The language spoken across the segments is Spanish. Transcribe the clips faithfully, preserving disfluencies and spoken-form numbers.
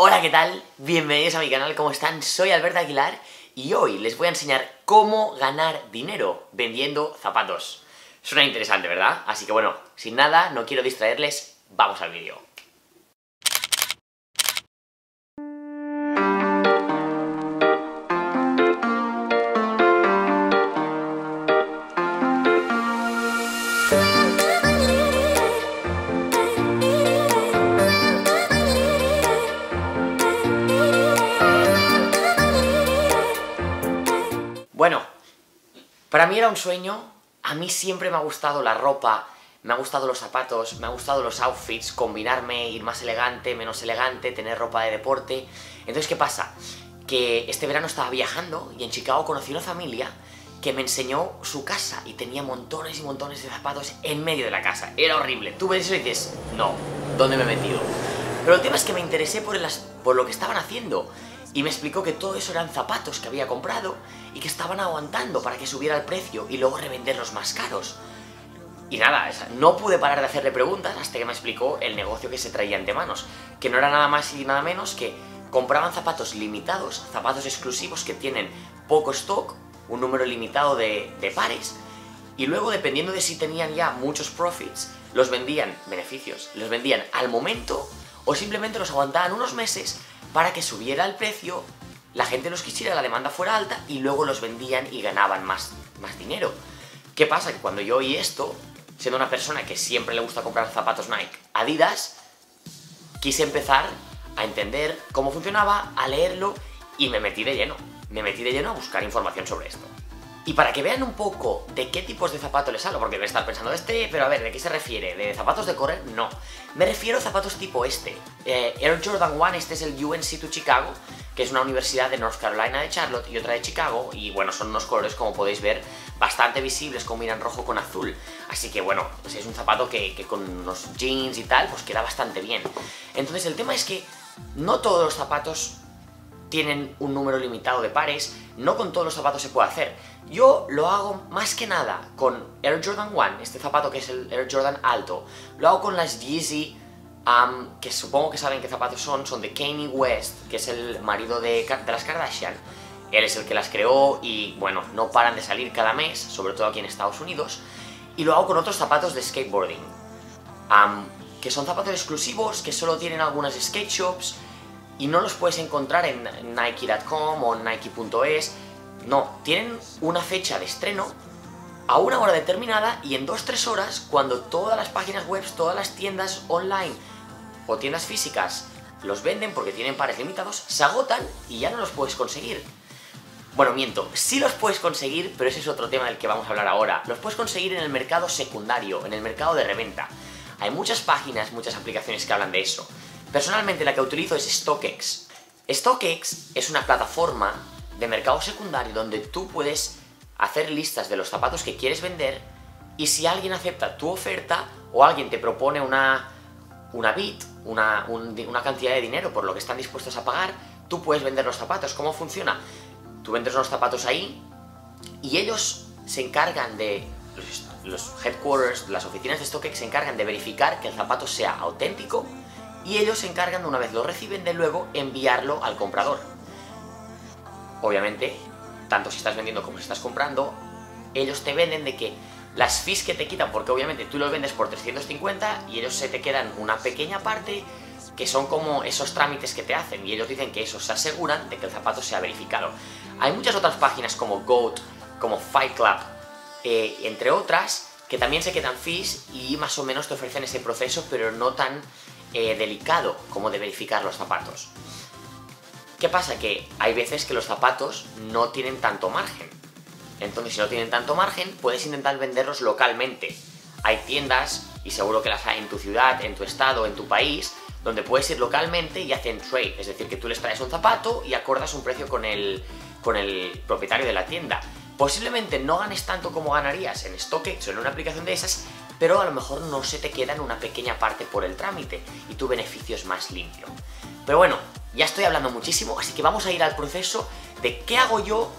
Hola, ¿qué tal? Bienvenidos a mi canal, ¿cómo están? Soy Albert Aguilar y hoy les voy a enseñar cómo ganar dinero vendiendo zapatos. Suena interesante, ¿verdad? Así que bueno, sin nada, no quiero distraerles, vamos al vídeo. Bueno, para mí era un sueño, a mí siempre me ha gustado la ropa, me ha gustado los zapatos, me ha gustado los outfits, combinarme, ir más elegante, menos elegante, tener ropa de deporte. Entonces, ¿qué pasa? Que este verano estaba viajando y en Chicago conocí una familia que me enseñó su casa y tenía montones y montones de zapatos en medio de la casa. Era horrible. Tú ves eso y dices, no, ¿dónde me he metido? Pero el tema es que me interesé por, el as- por lo que estaban haciendo. Y me explicó que todo eso eran zapatos que había comprado y que estaban aguantando para que subiera el precio y luego revenderlos más caros. Y nada, no pude parar de hacerle preguntas hasta que me explicó el negocio que se traía entre manos. Que no era nada más y nada menos que compraban zapatos limitados, zapatos exclusivos que tienen poco stock, un número limitado de, de pares. Y luego, dependiendo de si tenían ya muchos profits, los vendían, beneficios, los vendían al momento o simplemente los aguantaban unos meses para que subiera el precio, la gente los quisiera, la demanda fuera alta y luego los vendían y ganaban más, más dinero. ¿Qué pasa? Que cuando yo oí esto, siendo una persona que siempre le gusta comprar zapatos Nike, Adidas, quise empezar a entender cómo funcionaba, a leerlo y me metí de lleno. Me metí de lleno a buscar información sobre esto. Y para que vean un poco de qué tipos de zapatos les hablo, porque me están pensando, este, pero a ver, ¿de qué se refiere? ¿De zapatos de correr? No. Me refiero a zapatos tipo este. Eh, Air Jordan uno, este es el U N C to Chicago, que es una universidad de North Carolina de Charlotte y otra de Chicago, y bueno, son unos colores, como podéis ver, bastante visibles, combinan rojo con azul. Así que bueno, pues es un zapato que, que con unos jeans y tal, pues queda bastante bien. Entonces el tema es que no todos los zapatos tienen un número limitado de pares, no con todos los zapatos se puede hacer. Yo lo hago más que nada con Air Jordan uno, este zapato que es el Air Jordan alto. Lo hago con las Yeezy, um, que supongo que saben qué zapatos son, son de Kanye West, que es el marido de, de las Kardashian. Él es el que las creó y bueno, no paran de salir cada mes, sobre todo aquí en Estados Unidos. Y lo hago con otros zapatos de skateboarding, um, que son zapatos exclusivos, que solo tienen algunas skate shops, y no los puedes encontrar en Nike punto com o Nike punto es. No, tienen una fecha de estreno a una hora determinada y en dos a tres horas, cuando todas las páginas web, todas las tiendas online o tiendas físicas los venden porque tienen pares limitados, se agotan y ya no los puedes conseguir. Bueno, miento, sí los puedes conseguir, pero ese es otro tema del que vamos a hablar ahora. Los puedes conseguir en el mercado secundario, en el mercado de reventa. Hay muchas páginas, muchas aplicaciones que hablan de eso. Personalmente la que utilizo es StockX. StockX es una plataforma de mercado secundario donde tú puedes hacer listas de los zapatos que quieres vender y si alguien acepta tu oferta o alguien te propone una, una bid, una, un, una cantidad de dinero por lo que están dispuestos a pagar, tú puedes vender los zapatos. ¿Cómo funciona? Tú vendes los zapatos ahí y ellos se encargan de... Los, los headquarters, las oficinas de StockX se encargan de verificar que el zapato sea auténtico. Y ellos se encargan, una vez lo reciben, de luego enviarlo al comprador. Obviamente, tanto si estás vendiendo como si estás comprando, ellos te venden de que las fees que te quitan, porque obviamente tú los vendes por trescientos cincuenta y ellos se te quedan una pequeña parte, que son como esos trámites que te hacen, y ellos dicen que eso se aseguran de que el zapato sea verificado. Hay muchas otras páginas como Goat, como Fight Club, eh, entre otras, que también se quedan fees y más o menos te ofrecen ese proceso, pero no tan... Eh, delicado como de verificar los zapatos. ¿Qué pasa? Que hay veces que los zapatos no tienen tanto margen. Entonces, si no tienen tanto margen, puedes intentar venderlos localmente. Hay tiendas, y seguro que las hay en tu ciudad, en tu estado, en tu país, donde puedes ir localmente y hacen trade. Es decir, que tú les traes un zapato y acordas un precio con el, con el propietario de la tienda. Posiblemente no ganes tanto como ganarías en StockX o en una aplicación de esas, pero a lo mejor no se te queda en una pequeña parte por el trámite y tu beneficio es más limpio. Pero bueno, ya estoy hablando muchísimo, así que vamos a ir al proceso de qué hago yo,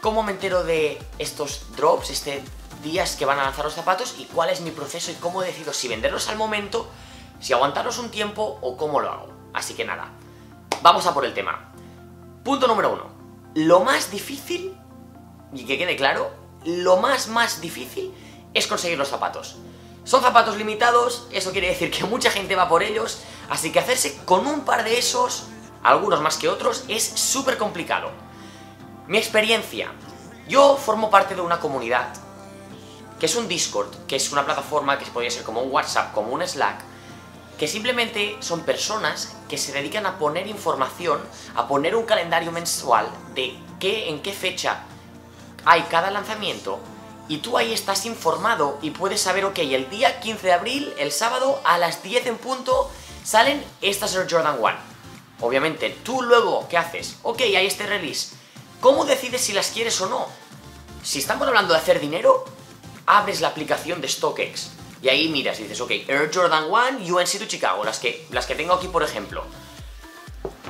cómo me entero de estos drops, este días que van a lanzar los zapatos y cuál es mi proceso y cómo decido si venderlos al momento, si aguantarlos un tiempo o cómo lo hago. Así que nada, vamos a por el tema. Punto número uno. Lo más difícil, y que quede claro, lo más más difícil es conseguir los zapatos. Son zapatos limitados, eso quiere decir que mucha gente va por ellos, así que hacerse con un par de esos, algunos más que otros, es súper complicado. Mi experiencia. Yo formo parte de una comunidad, que es un Discord, que es una plataforma que podría ser como un WhatsApp, como un Slack, que simplemente son personas que se dedican a poner información, a poner un calendario mensual de qué, en qué fecha hay cada lanzamiento. Y tú ahí estás informado y puedes saber, ok, el día quince de abril, el sábado, a las diez en punto, salen estas Air Jordan uno. Obviamente, tú luego, ¿qué haces? Ok, hay este release. ¿Cómo decides si las quieres o no? Si estamos hablando de hacer dinero, abres la aplicación de StockX. Y ahí miras y dices, ok, Air Jordan uno, U N C to Chicago, las que, las que tengo aquí, por ejemplo.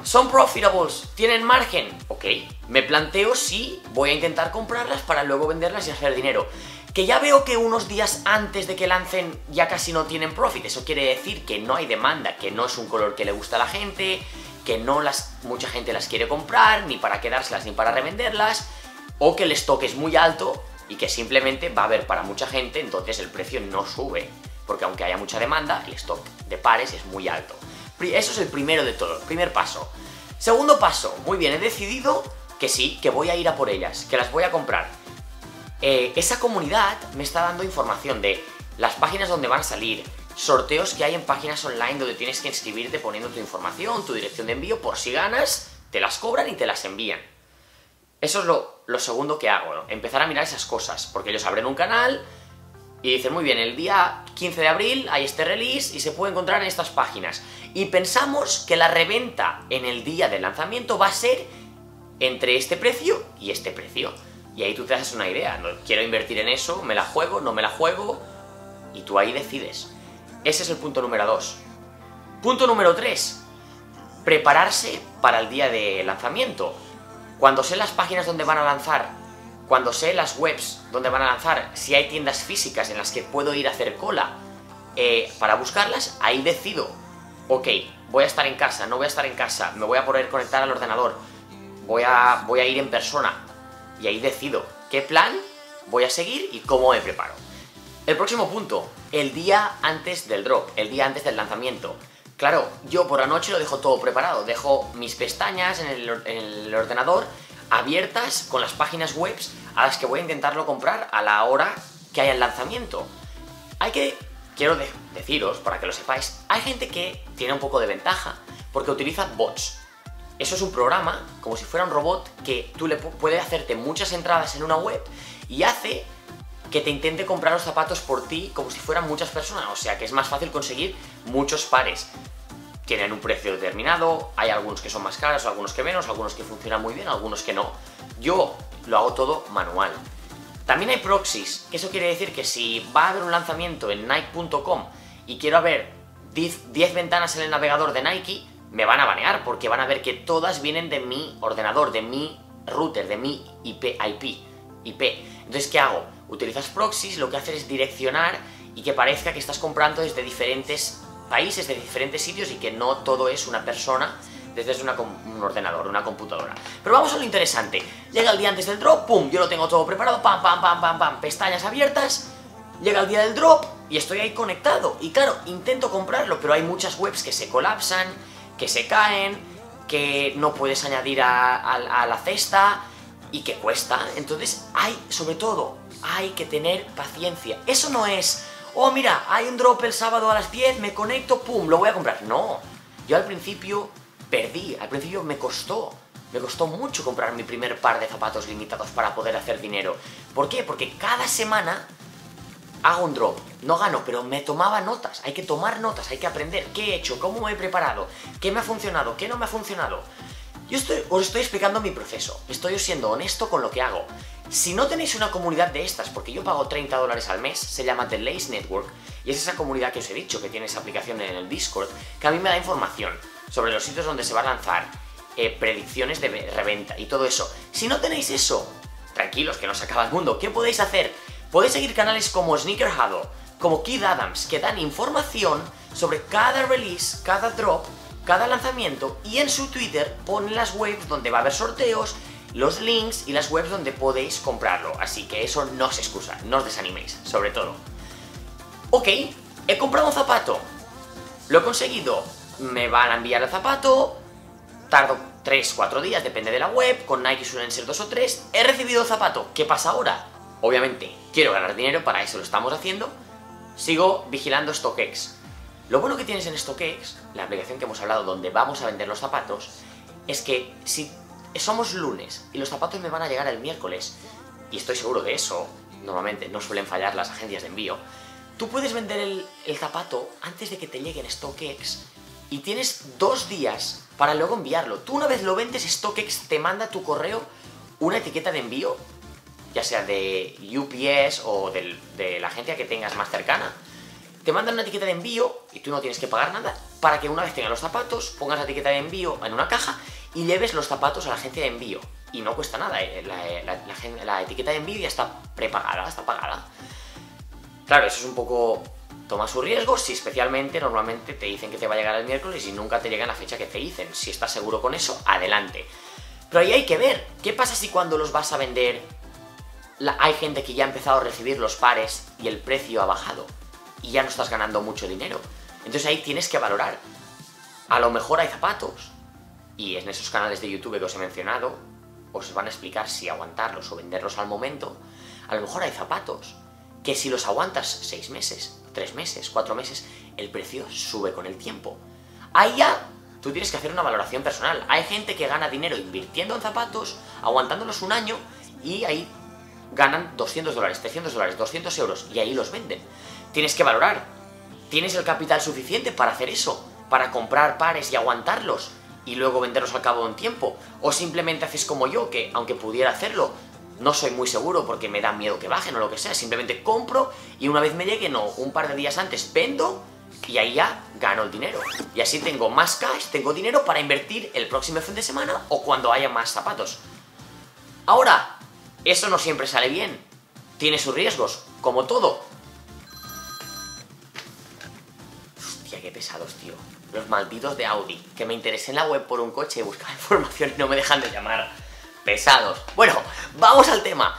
¿Son profitables? ¿Tienen margen? Ok, me planteo si voy a intentar comprarlas para luego venderlas y hacer dinero. Que ya veo que unos días antes de que lancen ya casi no tienen profit. Eso quiere decir que no hay demanda, que no es un color que le gusta a la gente, que no las, mucha gente las quiere comprar, ni para quedárselas ni para revenderlas, o que el stock es muy alto y que simplemente va a haber para mucha gente, entonces el precio no sube. Porque aunque haya mucha demanda, el stock de pares es muy alto. Eso es el primero de todo, el primer paso. Segundo paso, muy bien, he decidido que sí, que voy a ir a por ellas, que las voy a comprar. Eh, esa comunidad me está dando información de las páginas donde van a salir, sorteos que hay en páginas online donde tienes que inscribirte poniendo tu información, tu dirección de envío, por si ganas, te las cobran y te las envían. Eso es lo, lo segundo que hago, ¿no? Empezar a mirar esas cosas, porque ellos abren un canal y dicen, muy bien, el día quince de abril hay este release y se puede encontrar en estas páginas. Y pensamos que la reventa en el día del lanzamiento va a ser entre este precio y este precio. Y ahí tú te haces una idea, ¿no? Quiero invertir en eso, me la juego, no me la juego, y tú ahí decides. Ese es el punto número dos. Punto número tres. Prepararse para el día de lanzamiento. Cuando sé las páginas donde van a lanzar, cuando sé las webs donde van a lanzar, si hay tiendas físicas en las que puedo ir a hacer cola eh, para buscarlas, ahí decido, ok, voy a estar en casa, no voy a estar en casa, me voy a poder conectar al ordenador, voy a, voy a ir en persona, y ahí decido qué plan voy a seguir y cómo me preparo. El próximo punto, el día antes del drop, el día antes del lanzamiento. Claro, yo por la noche lo dejo todo preparado, dejo mis pestañas en el, en el ordenador abiertas con las páginas web a las que voy a intentarlo comprar a la hora que haya el lanzamiento. Hay que, quiero de deciros, para que lo sepáis, hay gente que tiene un poco de ventaja porque utiliza bots. Eso es un programa, como si fuera un robot, que tú le puedes hacerte muchas entradas en una web y hace que te intente comprar los zapatos por ti como si fueran muchas personas, o sea que es más fácil conseguir muchos pares. Tienen un precio determinado, hay algunos que son más caros, algunos que menos, algunos que funcionan muy bien, algunos que no. Yo lo hago todo manual. También hay proxies, que eso quiere decir que si va a haber un lanzamiento en Nike punto com y quiero ver diez ventanas en el navegador de Nike, me van a banear porque van a ver que todas vienen de mi ordenador, de mi router, de mi I P. I P. I P. Entonces, ¿qué hago? Utilizas proxies, lo que haces es direccionar y que parezca que estás comprando desde diferentes países, de diferentes sitios, y que no todo es una persona desde una un ordenador, una computadora. Pero vamos a lo interesante. Llega el día antes del drop, pum, yo lo tengo todo preparado, pam, pam, pam, pam, pam, pestañas abiertas. Llega el día del drop y estoy ahí conectado. Y claro, intento comprarlo, pero hay muchas webs que se colapsan, que se caen, que no puedes añadir a, a, a la cesta y que cuesta. Entonces hay, sobre todo, hay que tener paciencia. Eso no es... oh, mira, hay un drop el sábado a las diez, me conecto, pum, lo voy a comprar. No, yo al principio perdí, al principio me costó, me costó mucho comprar mi primer par de zapatos limitados para poder hacer dinero. ¿Por qué? Porque cada semana hago un drop, no gano, pero me tomaba notas, hay que tomar notas, hay que aprender qué he hecho, cómo me he preparado, qué me ha funcionado, qué no me ha funcionado. Yo estoy, os estoy explicando mi proceso, estoy siendo honesto con lo que hago. Si no tenéis una comunidad de estas, porque yo pago treinta dólares al mes, se llama The Lace Network, y es esa comunidad que os he dicho, que tiene esa aplicación en el Discord, que a mí me da información sobre los sitios donde se va a lanzar, eh, predicciones de reventa y todo eso. Si no tenéis eso, tranquilos, que no se acaba el mundo. ¿Qué podéis hacer? Podéis seguir canales como Sneaker Hado, como Kid Adams, que dan información sobre cada release, cada drop, cada lanzamiento y en su Twitter pone las webs donde va a haber sorteos, los links y las webs donde podéis comprarlo. Así que eso no es excusa, no os desaniméis, sobre todo. Ok, he comprado un zapato, lo he conseguido, me van a enviar el zapato, tardo tres cuatro días, depende de la web, con Nike suelen ser dos o tres, he recibido el zapato, ¿qué pasa ahora? Obviamente, quiero ganar dinero, para eso lo estamos haciendo, sigo vigilando StockX. Lo bueno que tienes en StockX, la aplicación que hemos hablado donde vamos a vender los zapatos, es que si somos lunes y los zapatos me van a llegar el miércoles, y estoy seguro de eso, normalmente no suelen fallar las agencias de envío, tú puedes vender el, el zapato antes de que te llegue en StockX y tienes dos días para luego enviarlo. Tú una vez lo vendes, StockX te manda a tu correo una etiqueta de envío, ya sea de U P S o del, de la agencia que tengas más cercana. Te mandan una etiqueta de envío y tú no tienes que pagar nada para que una vez tengas los zapatos, pongas la etiqueta de envío en una caja y lleves los zapatos a la agencia de envío. Y no cuesta nada, eh. la, la, la, la etiqueta de envío ya está prepagada, está pagada. Claro, eso es un poco... toma su riesgo, si especialmente normalmente te dicen que te va a llegar el miércoles y nunca te llega en la fecha que te dicen. Si estás seguro con eso, adelante. Pero ahí hay que ver, ¿qué pasa si cuando los vas a vender la... hay gente que ya ha empezado a recibir los pares y el precio ha bajado y ya no estás ganando mucho dinero? Entonces ahí tienes que valorar. A lo mejor hay zapatos y en esos canales de YouTube que os he mencionado os van a explicar si aguantarlos o venderlos al momento. A lo mejor hay zapatos que si los aguantas seis meses, tres meses, cuatro meses, el precio sube con el tiempo. Ahí ya tú tienes que hacer una valoración personal. Hay gente que gana dinero invirtiendo en zapatos, aguantándolos un año, y ahí ganan doscientos dólares, trescientos dólares, doscientos euros, y ahí los venden. Tienes que valorar. ¿Tienes el capital suficiente para hacer eso? ¿Para comprar pares y aguantarlos y luego venderlos al cabo de un tiempo? ¿O simplemente haces como yo, que aunque pudiera hacerlo, no soy muy seguro porque me da miedo que bajen o lo que sea? Simplemente compro y una vez me llegue, no, un par de días antes vendo y ahí ya gano el dinero. Y así tengo más cash, tengo dinero para invertir el próximo fin de semana o cuando haya más zapatos. Ahora, eso no siempre sale bien. Tiene sus riesgos, como todo. Hostia, qué pesados, tío. Los malditos de Audi, que me interesé en la web por un coche y buscaba información y no me dejan de llamar. Pesados. Bueno, vamos al tema.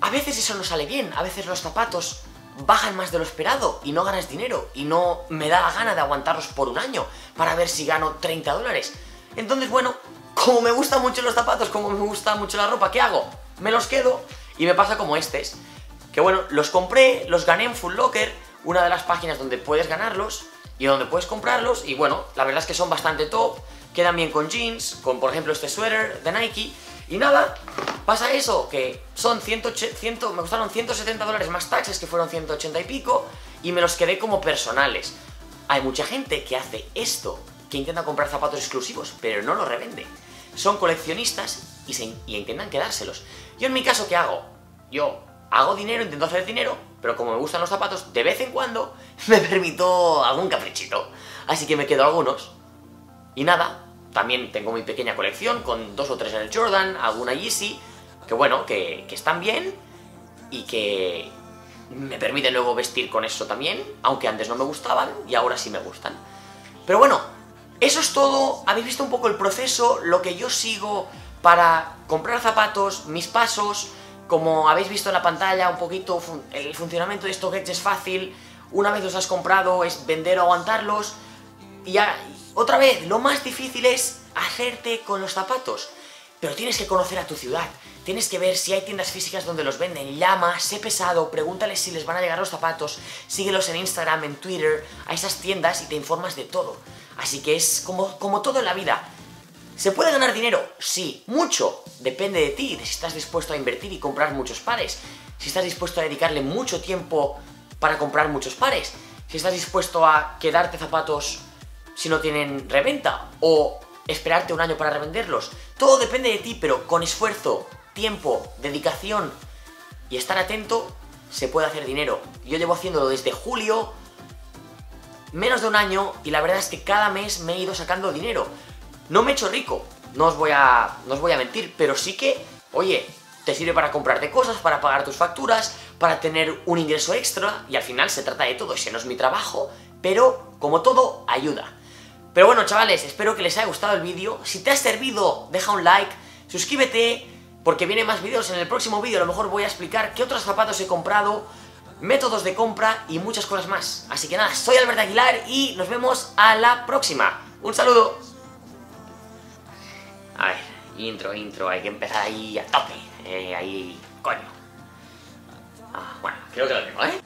A veces eso no sale bien, a veces los zapatos bajan más de lo esperado y no ganas dinero y no me da la gana de aguantarlos por un año para ver si gano treinta dólares. Entonces, bueno, como me gustan mucho los zapatos, como me gusta mucho la ropa, ¿qué hago? Me los quedo y me pasa como estos. Que bueno, los compré, los gané en Full Locker, una de las páginas donde puedes ganarlos y donde puedes comprarlos, y bueno, la verdad es que son bastante top, quedan bien con jeans, con por ejemplo este suéter de Nike. Y nada, pasa eso, que son cien, cien, me costaron ciento setenta dólares más taxes, que fueron ciento ochenta y pico, y me los quedé como personales. Hay mucha gente que hace esto, que intenta comprar zapatos exclusivos, pero no los revende. Son coleccionistas y, se, y intentan quedárselos. Yo en mi caso, ¿qué hago? Yo hago dinero, intento hacer dinero, pero como me gustan los zapatos, de vez en cuando me permito algún caprichito. Así que me quedo algunos. Y nada... También tengo mi pequeña colección con dos o tres Air Jordan, alguna Yeezy, que bueno, que, que están bien y que me permiten luego vestir con eso también, aunque antes no me gustaban y ahora sí me gustan. Pero bueno, eso es todo. Habéis visto un poco el proceso, lo que yo sigo para comprar zapatos, mis pasos, como habéis visto en la pantalla, un poquito fun- el funcionamiento de StockX es fácil. Una vez los has comprado es vender o aguantarlos y ya... Otra vez, lo más difícil es hacerte con los zapatos, pero tienes que conocer a tu ciudad, tienes que ver si hay tiendas físicas donde los venden, llama, sé pesado, pregúntales si les van a llegar los zapatos, síguelos en Instagram, en Twitter, a esas tiendas y te informas de todo. Así que es como, como todo en la vida. ¿Se puede ganar dinero? Sí, mucho, depende de ti, de si estás dispuesto a invertir y comprar muchos pares, si estás dispuesto a dedicarle mucho tiempo para comprar muchos pares, si estás dispuesto a quedarte zapatos si no tienen reventa, o esperarte un año para revenderlos. Todo depende de ti, pero con esfuerzo, tiempo, dedicación y estar atento, se puede hacer dinero. Yo llevo haciéndolo desde julio, menos de un año, y la verdad es que cada mes me he ido sacando dinero. No me he hecho rico, no os voy a, no os voy a mentir, pero sí que, oye, te sirve para comprarte cosas, para pagar tus facturas, para tener un ingreso extra, y al final se trata de todo. Ese no es mi trabajo, pero como todo, ayuda. Pero bueno, chavales, espero que les haya gustado el vídeo. Si te ha servido, deja un like, suscríbete, porque vienen más vídeos. En el próximo vídeo a lo mejor voy a explicar qué otros zapatos he comprado, métodos de compra y muchas cosas más. Así que nada, soy Albert Aguilar y nos vemos a la próxima. ¡Un saludo! A ver, intro, intro, hay que empezar ahí a tope. Eh, ahí, coño. Ah, bueno, creo que lo tengo, ¿eh?